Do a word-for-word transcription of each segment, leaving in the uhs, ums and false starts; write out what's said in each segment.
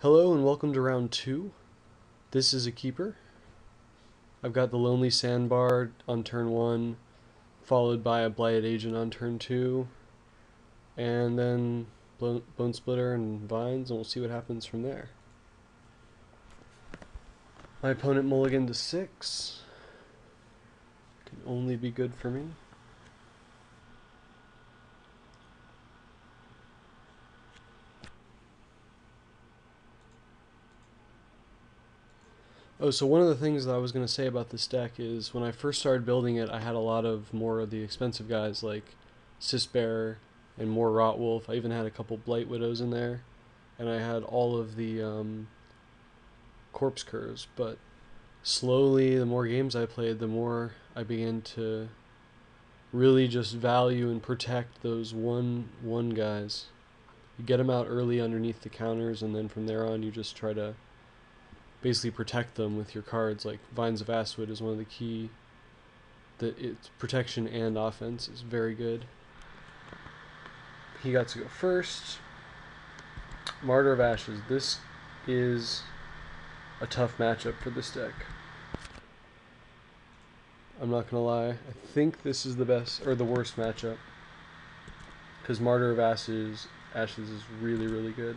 Hello and welcome to round two. This is a keeper. I've got the Lonely Sandbar on turn one, followed by a Blighted Agent on turn two, and then Bonesplitter and Vines, and we'll see what happens from there. My opponent mulliganed to six. Can only be good for me. Oh, so one of the things that I was going to say about this deck is when I first started building it, I had a lot of more of the expensive guys like Sisbearer and more Rotwolf. I even had a couple Blight Widows in there, and I had all of the um, corpse curves. But slowly, the more games I played, the more I began to really just value and protect those one one guys. You get them out early underneath the counters, and then from there on, you just try to basically protect them with your cards. Like Vines of Ashwood is one of the key, that its protection and offense is very good. He got to go first. Martyr of Ashes. This is a tough matchup for this deck. I'm not gonna lie, I think this is the best or the worst matchup, because Martyr of Ashes Ashes is really really good.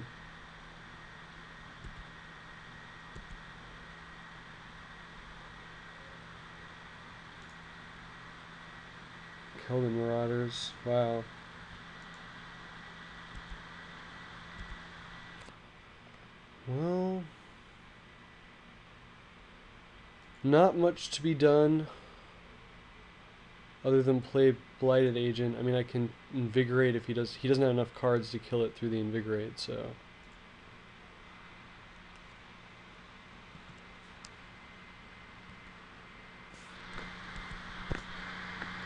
Killed in Marauders. Wow. Well, not much to be done other than play Blighted Agent. I mean, I can Invigorate if he does. He doesn't have enough cards to kill it through the Invigorate, so.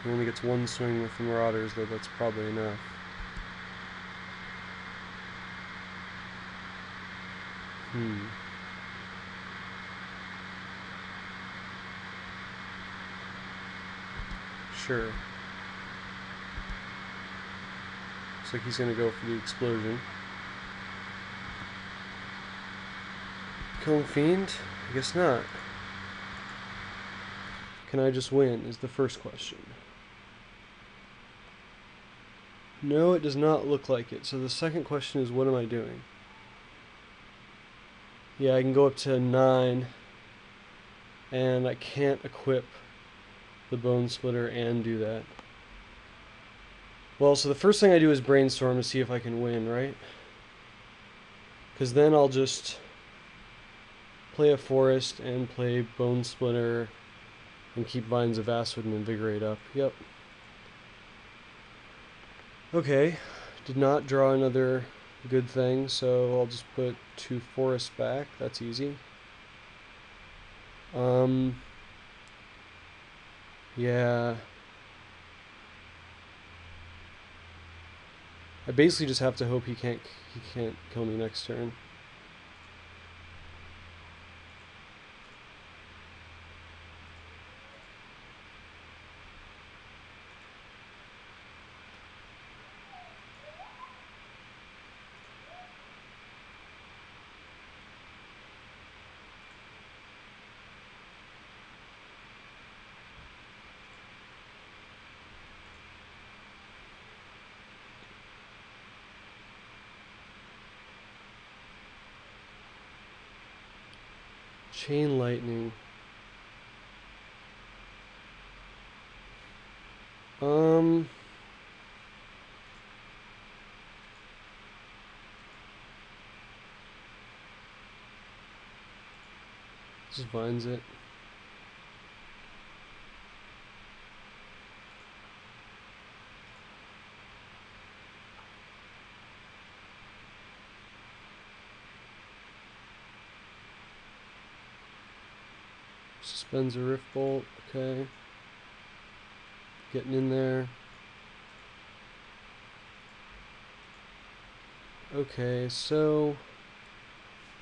He only gets one swing with the Marauders, though that's probably enough. Hmm. Sure. Looks like he's going to go for the explosion. Killing Fiend? I guess not. Can I just win is the first question. No, it does not look like it. So the second question is, what am I doing? Yeah, I can go up to nine, and I can't equip the Bonesplitter and do that. Well, so the first thing I do is Brainstorm to see if I can win, right? Because then I'll just play a Forest and play Bonesplitter and keep Vines of Ashwood and Invigorate up. Yep. Okay, did not draw another good thing, so I'll just put two forests back. That's easy. Um, yeah. I basically just have to hope he can't he can't kill me next turn. Chain Lightning. Um. Just Vines it. Suspends a Rift Bolt, okay. Getting in there. Okay, so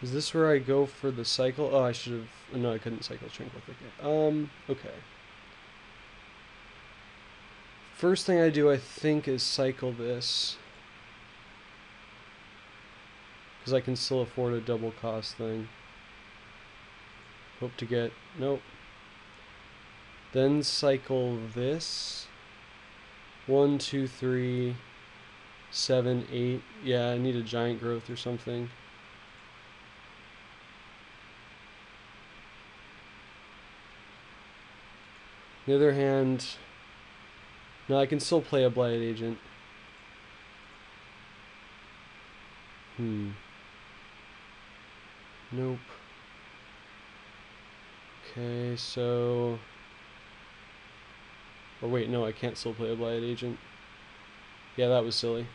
is this where I go for the cycle? Oh, I should have. No, I couldn't cycle Tranquil Thicket. Um, okay. First thing I do, I think, is cycle this. because I can still afford a double cost thing. Hope to get... nope. Then cycle this. One, two, three, seven, eight. Yeah, I need a giant growth or something. On the other hand, no, I can still play a Blighted Agent. Hmm. Nope. Okay, so... or wait, no, I can't still play a Blighted Agent. Yeah, that was silly.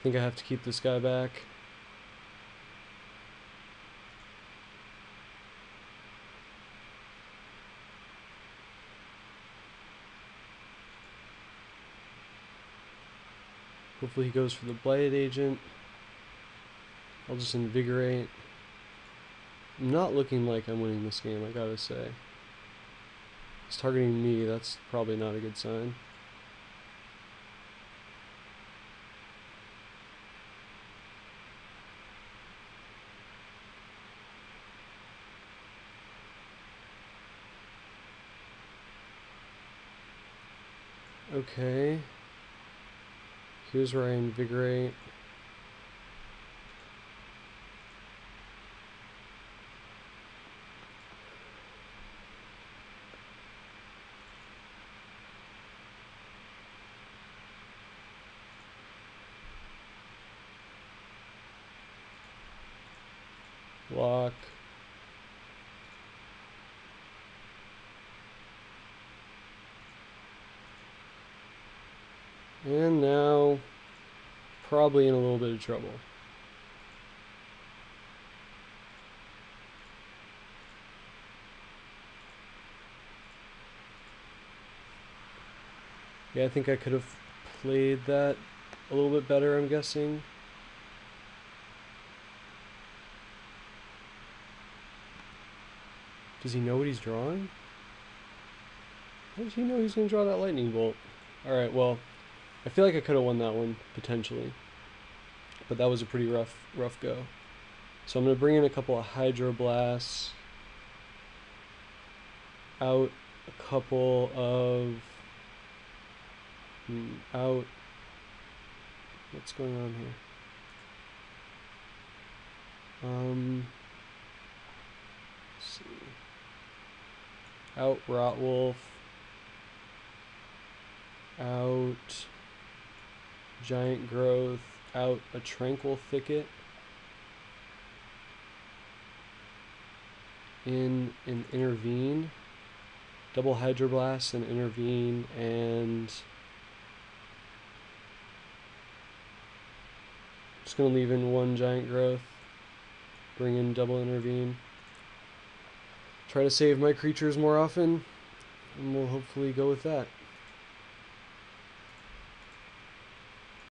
I think I have to keep this guy back. Hopefully he goes for the Blighted Agent. I'll just Invigorate. I'm not looking like I'm winning this game, I gotta say. He's targeting me, that's probably not a good sign. Okay, here's where I Invigorate. Lock. And now, probably in a little bit of trouble. Yeah, I think I could have played that a little bit better, I'm guessing. Does he know what he's drawing? How does he know he's going to draw that lightning bolt? Alright, well... I feel like I could have won that one, potentially. But that was a pretty rough rough go. So I'm going to bring in a couple of Hydro Blasts. Out a couple of... Hmm, out... what's going on here? Um... Let's see. Out Rotwolf. Out... Giant Growth, out a Tranquil Thicket, in an Intervene, double Hydro Blast and Intervene, and just going to leave in one Giant Growth, bring in double Intervene, try to save my creatures more often, and we'll hopefully go with that.